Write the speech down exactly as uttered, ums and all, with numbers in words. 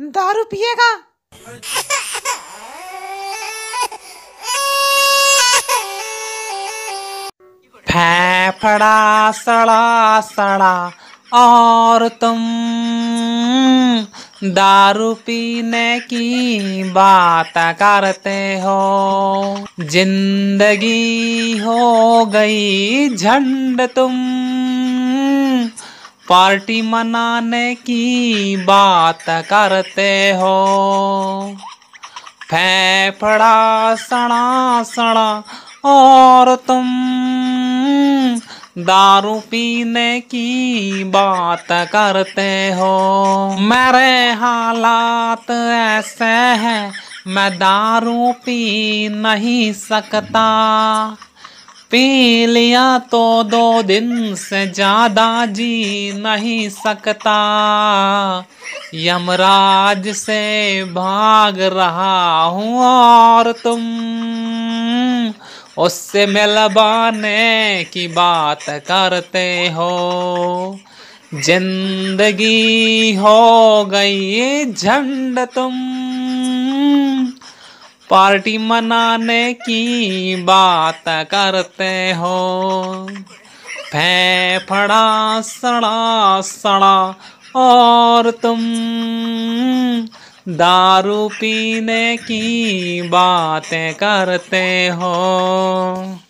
दारू पिएगा। फड़ा सड़ा सड़ा और तुम दारू पीने की बात करते हो। जिंदगी हो गई झंड तुम पार्टी मनाने की बात करते हो। फेफड़ा सड़ा सड़ा और तुम दारू पीने की बात करते हो। मेरे हालात ऐसे हैं मैं दारू पी नहीं सकता। पी लिया तो दो दिन से ज़्यादा जी नहीं सकता। यमराज से भाग रहा हूँ और तुम उससे मिलवाने की बात करते हो। जिंदगी हो गई झंड तुम पार्टी मनाने की बात करते हो। फेफड़ा सड़ा सड़ा और तुम दारू पीने की बातें करते हो।